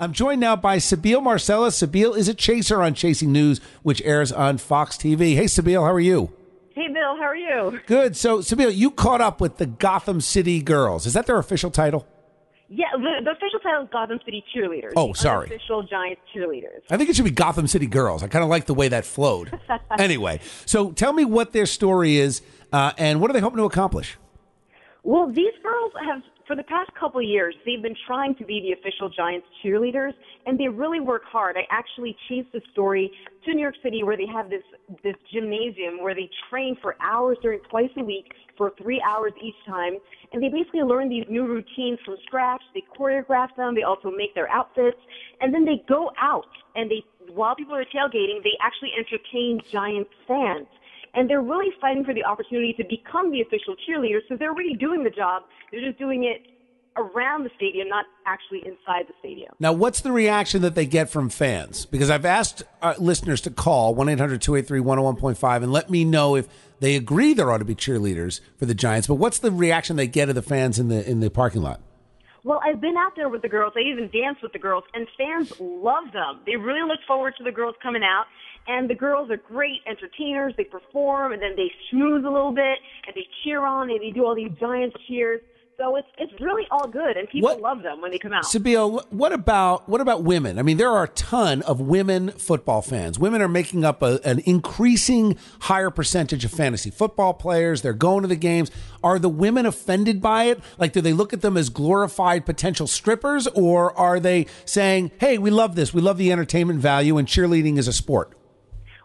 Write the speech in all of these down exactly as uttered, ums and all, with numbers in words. I'm joined now by Sabille Marcellus. Sabille is a chaser on Chasing News, which airs on Fox T V. Hey, Sabille, how are you? Hey, Bill, how are you? Good. So, Sabille, you caught up with the Gotham City Girls. Is that their official title? Yeah, the, the official title is Gotham City Cheerleaders. Oh, sorry. Official Giants Cheerleaders. I think it should be Gotham City Girls. I kind of like the way that flowed. Anyway, so tell me what their story is uh, and what are they hoping to accomplish? Well, these girls have, for the past couple of years, they've been trying to be the official Giants Cheerleaders, and they really work hard. I actually chased the story to New York City where they have this, this gymnasium where they train for hours during twice a week for three hours each time. And they basically learn these new routines from scratch. They choreograph them. They also make their outfits. And then they go out, and they, while people are tailgating, they actually entertain Giants fans. And they're really fighting for the opportunity to become the official cheerleaders, so they're really doing the job. They're just doing it around the stadium, not actually inside the stadium. Now, what's the reaction that they get from fans? Because I've asked uh, listeners to call one eight hundred two eight three one oh one point five and let me know if they agree there ought to be cheerleaders for the Giants. But what's the reaction they get of the fans in the in the parking lot? Well, I've been out there with the girls. I even danced with the girls, and fans love them. They really look forward to the girls coming out, and the girls are great entertainers. They perform, and then they schmooze a little bit, and they cheer on, and they do all these Giants cheers. So it's it's really all good, and people what, love them when they come out. Sabille, what about what about women? I mean, there are a ton of women football fans. Women are making up a, an increasing higher percentage of fantasy football players. They're going to the games. Are the women offended by it? Like, do they look at them as glorified potential strippers, or are they saying, hey, we love this. We love the entertainment value, and cheerleading is a sport?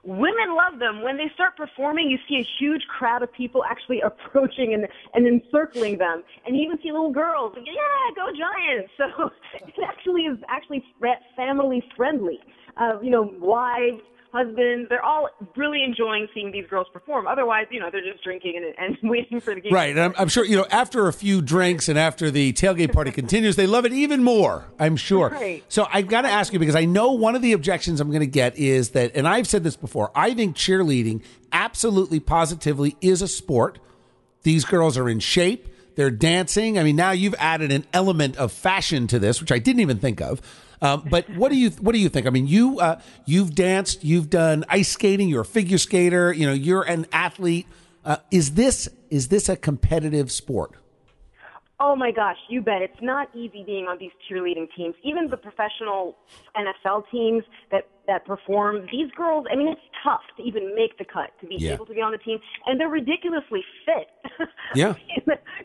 Women love them. When they start performing, you see a huge crowd of people actually approaching and, and encircling them. And you even see little girls, yeah, go Giants. So it actually is actually family friendly. Uh, you know, wives, husbands, they're all really enjoying seeing these girls perform. Otherwise, you know, they're just drinking and, and waiting for the game. Right. And I'm, I'm sure, you know, after a few drinks and after the tailgate party continues, they love it even more, I'm sure. Right. So I've got to ask you, because I know one of the objections I'm going to get is that, and I've said this before, I think cheerleading absolutely, positively is a sport. These girls are in shape. They're dancing. I mean, now you've added an element of fashion to this, which I didn't even think of. Um, but what do you what do you think? I mean, you uh, you've danced, you've done ice skating, you're a figure skater, you know, you're an athlete. Uh, is this is this a competitive sport? Oh my gosh, you bet. It's not easy being on these cheerleading teams. Even the professional N F L teams that, that perform, these girls, I mean, it's tough to even make the cut, to be yeah. able to be on the team. And they're ridiculously fit. Yeah.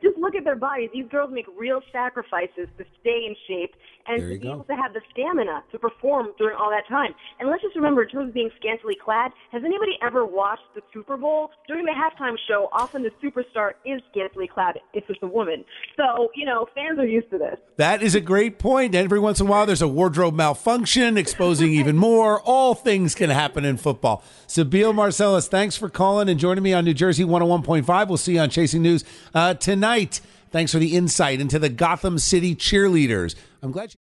Just look at their bodies. These girls make real sacrifices to stay in shape and to be go. able to have the stamina to perform during all that time. And let's just remember, in terms of being scantily clad, has anybody ever watched the Super Bowl? During the halftime show, often the superstar is scantily clad if it's a woman. So, you know, fans are used to this. That is a great point. Every once in a while, there's a wardrobe malfunction, exposing even more. All things can happen in football. Sabille Marcellus, thanks for calling and joining me on New Jersey one oh one point five. We'll see you on Chasing News uh, tonight. Thanks for the insight into the Gotham City Cheerleaders. I'm glad you...